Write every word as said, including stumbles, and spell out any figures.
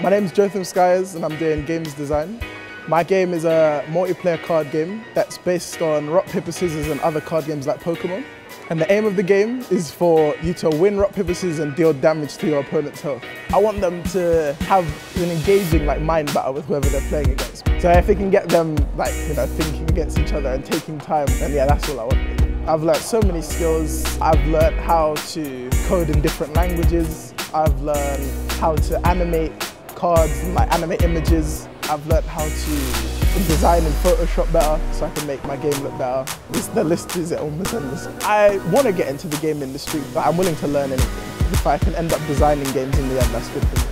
My name is Jotham Skyers and I'm doing games design. My game is a multiplayer card game that's based on rock, paper, scissors and other card games like Pokemon. And the aim of the game is for you to win rock, paper, scissors and deal damage to your opponent's health. I want them to have an engaging like mind battle with whoever they're playing against. So if they can get them like, you know, thinking against each other and taking time, then yeah, that's all I want. I've learnt so many skills. I've learnt how to code in different languages. I've learned how to animate cards and like animate images. I've learnt how to design in Photoshop better so I can make my game look better. This, the list is almost endless. I want to get into the game industry, but I'm willing to learn anything. If I can end up designing games in the end, that's good for me.